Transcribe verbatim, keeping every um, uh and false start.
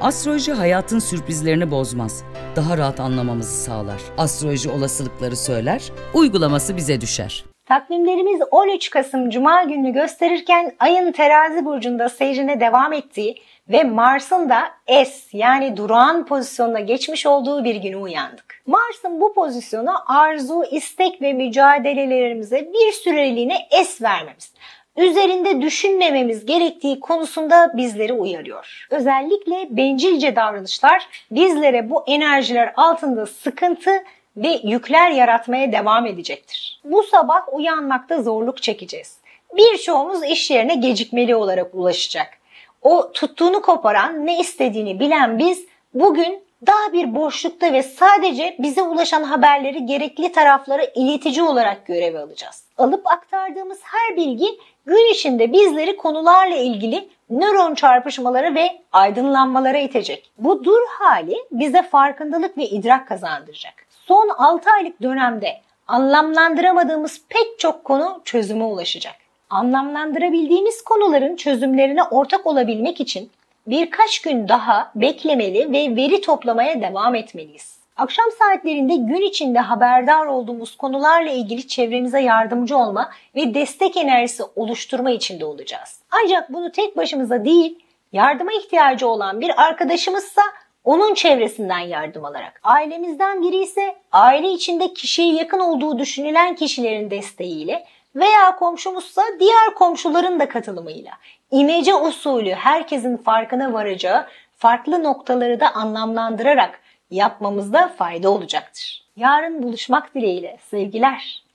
Astroloji hayatın sürprizlerini bozmaz, daha rahat anlamamızı sağlar. Astroloji olasılıkları söyler, uygulaması bize düşer. Takvimlerimiz on üç Kasım Cuma gününü gösterirken Ay'ın Terazi burcunda seyrine devam ettiği ve Mars'ın da es yani durağan pozisyonuna geçmiş olduğu bir güne uyandık. Mars'ın bu pozisyona arzu, istek ve mücadelelerimize bir süreliğine es vermemiz, üzerinde düşünmememiz gerektiği konusunda bizleri uyarıyor. Özellikle bencilce davranışlar bizlere bu enerjiler altında sıkıntı ve yükler yaratmaya devam edecektir. Bu sabah uyanmakta zorluk çekeceğiz. Birçoğumuz iş yerine gecikmeli olarak ulaşacak. O tuttuğunu koparan, ne istediğini bilen biz bugün daha bir boşlukta ve sadece bize ulaşan haberleri gerekli taraflara iletici olarak görev alacağız. Alıp aktardığımız her bilgi gün içinde bizleri konularla ilgili nöron çarpışmaları ve aydınlanmalara itecek. Bu dur hali bize farkındalık ve idrak kazandıracak. Son altı aylık dönemde anlamlandıramadığımız pek çok konu çözüme ulaşacak. Anlamlandırabildiğimiz konuların çözümlerine ortak olabilmek için birkaç gün daha beklemeli ve veri toplamaya devam etmeliyiz. Akşam saatlerinde gün içinde haberdar olduğumuz konularla ilgili çevremize yardımcı olma ve destek enerjisi oluşturma içinde olacağız. Ancak bunu tek başımıza değil, yardıma ihtiyacı olan bir arkadaşımızsa onun çevresinden yardım alarak, ailemizden biri ise aile içinde kişiye yakın olduğu düşünülen kişilerin desteğiyle veya komşumuzsa diğer komşuların da katılımıyla, imece usulü herkesin farkına varacağı farklı noktaları da anlamlandırarak yapmamızda fayda olacaktır. Yarın buluşmak dileğiyle sevgiler.